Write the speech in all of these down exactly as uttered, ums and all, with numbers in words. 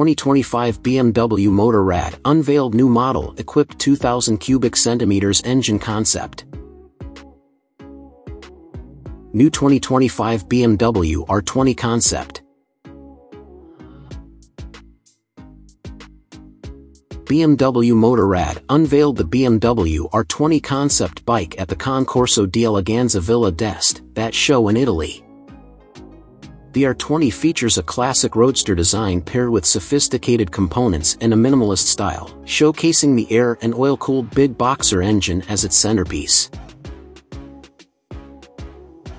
twenty twenty-five B M W Motorrad unveiled new model equipped two thousand cubic centimeters engine concept. New twenty twenty-five B M W R twenty concept. B M W Motorrad unveiled the B M W R twenty concept bike at the Concorso d'Eleganza Villa d'Este, that show in Italy. The R twenty features a classic roadster design paired with sophisticated components and a minimalist style, showcasing the air and oil-cooled big boxer engine as its centerpiece.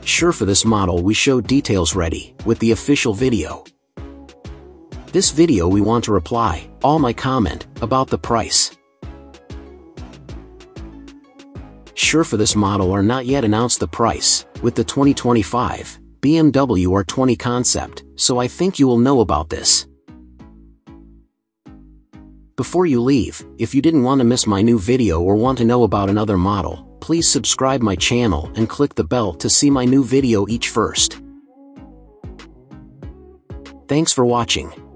Sure, for this model we show details ready, with the official video. This video we want to reply, all my comment, about the price. Sure, for this model are not yet announced the price, with the twenty twenty-five B M W R twenty concept, so I think you will know about this. Before you leave, if you didn't want to miss my new video or want to know about another model, please subscribe my channel and click the bell to see my new video each first. Thanks for watching.